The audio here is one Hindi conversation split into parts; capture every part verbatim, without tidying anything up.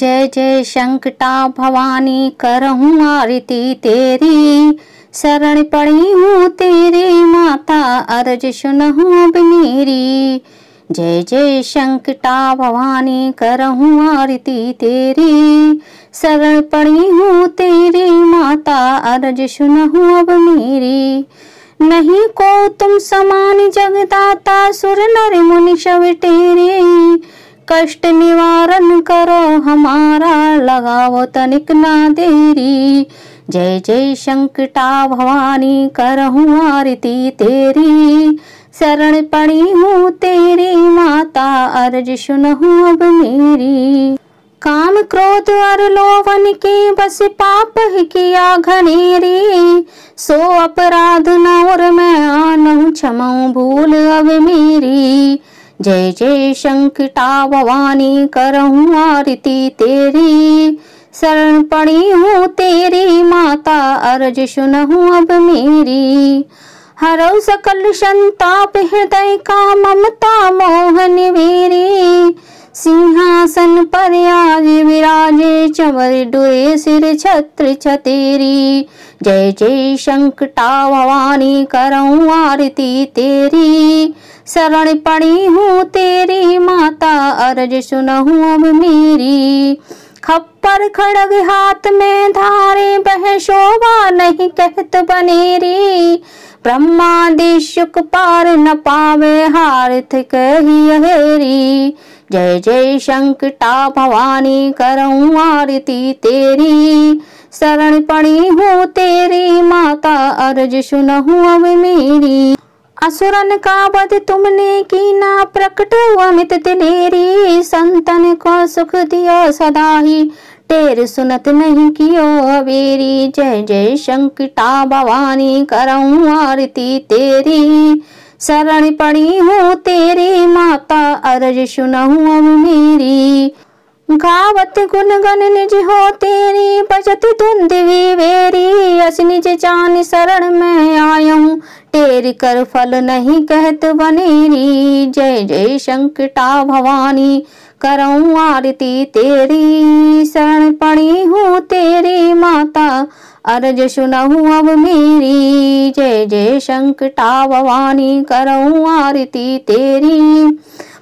जय जय संकटा भवानी करहूँ आरती तेरी, शरण पड़ी हूँ तेरे माता अर्ज सुनहूँ मेरी। जय जय संकटा भवानी करहूँ आरती तेरी, शरण पड़ी हूँ तेरे माता अर्ज सुनहूँ अब मेरी। नहीं को तुम समान जगदाता, सुर नर मुनि सब तेरे, कष्ट निवारण करो हमारा लगाओ तनिक ना देरी। जय जय संकटा भवानी करहूँ आरती तेरी, शरण पड़ी हूँ तेरी माता अर्ज सुनहूँ अब मेरी। काम क्रोध और लोभन के बस पाप ही किया घनेरी, सो अपराध न और मैं आनहूँ क्षमाऊँ भूल अब मेरी। जय जय संकटा भवानी करहूँ आरती तेरी, शरण पड़ी हूँ तेरी माता अर्ज सुनहूँ अब मेरी। हरऊ सकल संताप हृदय का ममता मोहन मेरी, सिंहासन पर आज विराजे चमर डुरे सिर छत्र छतेरी। जय जय संकटा भवानी करहूँ आरती तेरी, शरण पड़ी हूँ तेरी माता अर्ज सुनहूँ अब मेरी। खप्पर खड़ग हाथ में धारे बह शोभा नहीं कहत बनेरी, ब्रह्मादि शुक पार न पावे हार्थ कही अहेरी। जय जय संकटा भवानी करहूँ आरती तेरी, शरण पड़ी हूँ तेरी माता अर्ज सुनहूँ अब मेरी। असुरन का वध तुमने कीना प्रकट अमित दिलेरी, संतन को सुख दियो सदा ही टेर सुनत नहीं कियो अबेरी। जय जय संकटा भवानी करहूँ आरती तेरी, शरण पड़ी हूँ तेरी माता अर्ज सुनहूँ अब मेरी। गावत गुनगन निज हो तेरी, बचत धुंध विवेरी, अस निज जान शरण में आया हूँ तेरी कर फल नहीं कहत बनेरी। जय जय संकटा भवानी करहूँ आरती तेरी, शरण पड़ी हूँ तेरी माता अर्ज सुनहूँ अब मेरी। जय जय संकटा भवानी करहूँ आरती तेरी,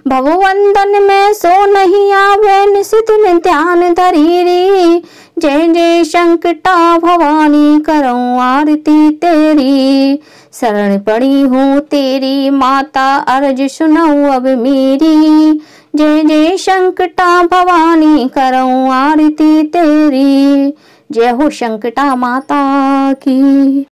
भववंदन में सो नहीं आवे निशित में ध्यान धरीरी। जय जय संकटा भवानी करहूँ आरती तेरी, शरण पड़ी हूँ तेरी माता अर्ज सुनहूँ अब मेरी। जय जय संकटा भवानी करहूँ आरती तेरी, जय हो संकटा माता की।